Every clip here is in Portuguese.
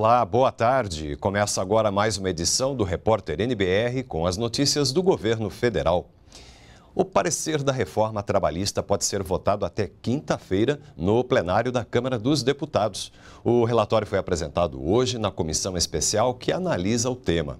Olá, boa tarde. Começa agora mais uma edição do Repórter NBR com as notícias do governo federal. O parecer da reforma trabalhista pode ser votado até quinta-feira no plenário da Câmara dos Deputados. O relatório foi apresentado hoje na comissão especial que analisa o tema.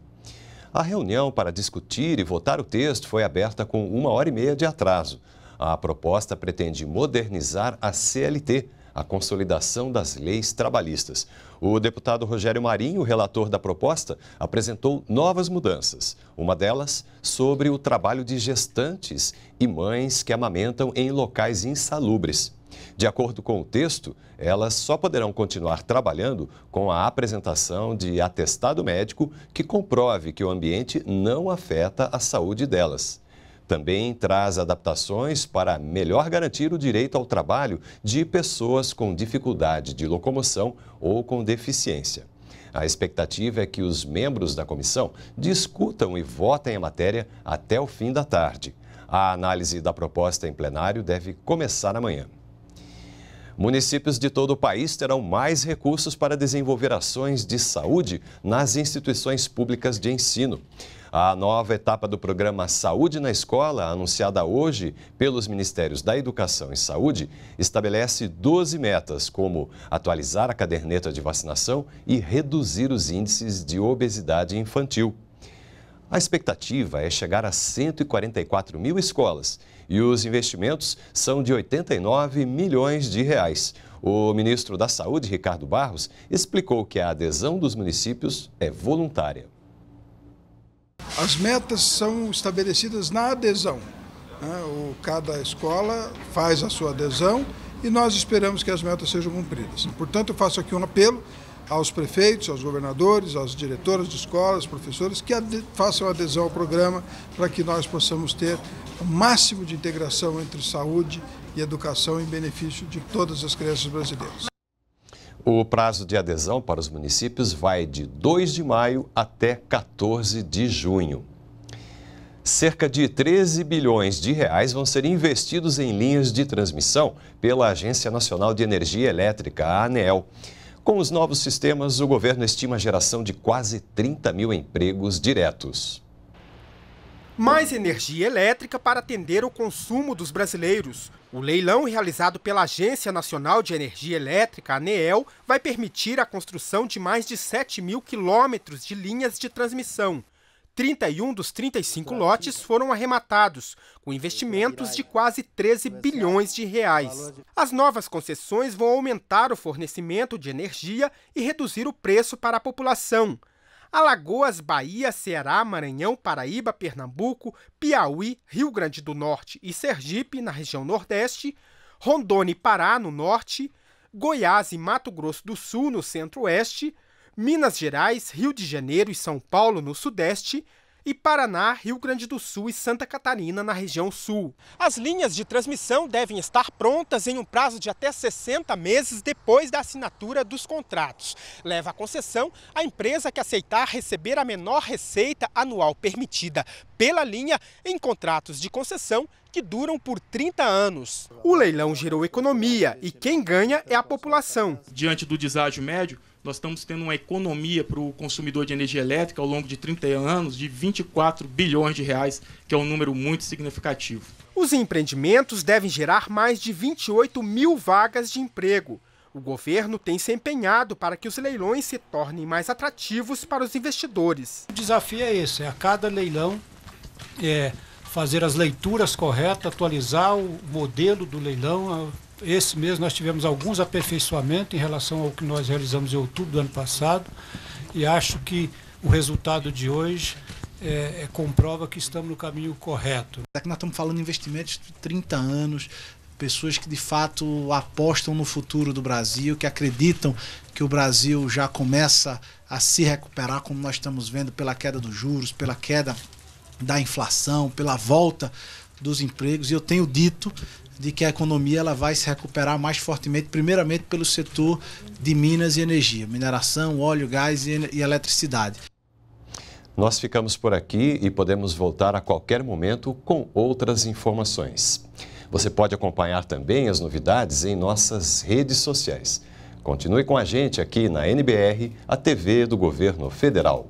A reunião para discutir e votar o texto foi aberta com 1h30 de atraso. A proposta pretende modernizar a CLT, a consolidação das leis trabalhistas. O deputado Rogério Marinho, relator da proposta, apresentou novas mudanças. Uma delas sobre o trabalho de gestantes e mães que amamentam em locais insalubres. De acordo com o texto, elas só poderão continuar trabalhando com a apresentação de atestado médico que comprove que o ambiente não afeta a saúde delas. Também traz adaptações para melhor garantir o direito ao trabalho de pessoas com dificuldade de locomoção ou com deficiência. A expectativa é que os membros da comissão discutam e votem a matéria até o fim da tarde. A análise da proposta em plenário deve começar amanhã. Municípios de todo o país terão mais recursos para desenvolver ações de saúde nas instituições públicas de ensino. A nova etapa do programa Saúde na Escola, anunciada hoje pelos Ministérios da Educação e Saúde, estabelece 12 metas, como atualizar a caderneta de vacinação e reduzir os índices de obesidade infantil. A expectativa é chegar a 144 mil escolas e os investimentos são de 89 milhões de reais. O ministro da Saúde, Ricardo Barros, explicou que a adesão dos municípios é voluntária. As metas são estabelecidas na adesão. Cada escola faz a sua adesão e nós esperamos que as metas sejam cumpridas. Portanto, eu faço aqui um apelo aos prefeitos, aos governadores, aos diretores de escolas, professores, que façam adesão ao programa para que nós possamos ter o máximo de integração entre saúde e educação em benefício de todas as crianças brasileiras. O prazo de adesão para os municípios vai de 2 de maio até 14 de junho. Cerca de 13 bilhões de reais vão ser investidos em linhas de transmissão pela Agência Nacional de Energia Elétrica, a ANEEL. Com os novos sistemas, o governo estima a geração de quase 30 mil empregos diretos. Mais energia elétrica para atender o consumo dos brasileiros. O leilão realizado pela Agência Nacional de Energia Elétrica, ANEEL, vai permitir a construção de mais de 7 mil quilômetros de linhas de transmissão. 31 dos 35 lotes foram arrematados, com investimentos de quase 13 bilhões de reais. As novas concessões vão aumentar o fornecimento de energia e reduzir o preço para a população. Alagoas, Bahia, Ceará, Maranhão, Paraíba, Pernambuco, Piauí, Rio Grande do Norte e Sergipe, na região Nordeste, Rondônia e Pará, no Norte, Goiás e Mato Grosso do Sul, no Centro-Oeste, Minas Gerais, Rio de Janeiro e São Paulo, no Sudeste, e Paraná, Rio Grande do Sul e Santa Catarina, na região Sul. As linhas de transmissão devem estar prontas em um prazo de até 60 meses depois da assinatura dos contratos. Leva a concessão a empresa que aceitar receber a menor receita anual permitida pela linha em contratos de concessão que duram por 30 anos. O leilão gerou economia e quem ganha é a população. Diante do deságio médio, nós estamos tendo uma economia para o consumidor de energia elétrica ao longo de 30 anos de 24 bilhões de reais, que é um número muito significativo. Os empreendimentos devem gerar mais de 28 mil vagas de emprego. O governo tem se empenhado para que os leilões se tornem mais atrativos para os investidores. O desafio é esse, a cada leilão fazer as leituras corretas, atualizar o modelo do leilão. Esse mês nós tivemos alguns aperfeiçoamentos em relação ao que nós realizamos em outubro do ano passado e acho que o resultado de hoje comprova que estamos no caminho correto. Aqui nós estamos falando de investimentos de 30 anos, pessoas que de fato apostam no futuro do Brasil, que acreditam que o Brasil já começa a se recuperar, como nós estamos vendo pela queda dos juros, pela queda da inflação, pela volta dos empregos, e eu tenho dito de que a economia ela vai se recuperar mais fortemente, primeiramente pelo setor de minas e energia, mineração, óleo, gás e eletricidade. Nós ficamos por aqui e podemos voltar a qualquer momento com outras informações. Você pode acompanhar também as novidades em nossas redes sociais. Continue com a gente aqui na NBR, a TV do Governo Federal.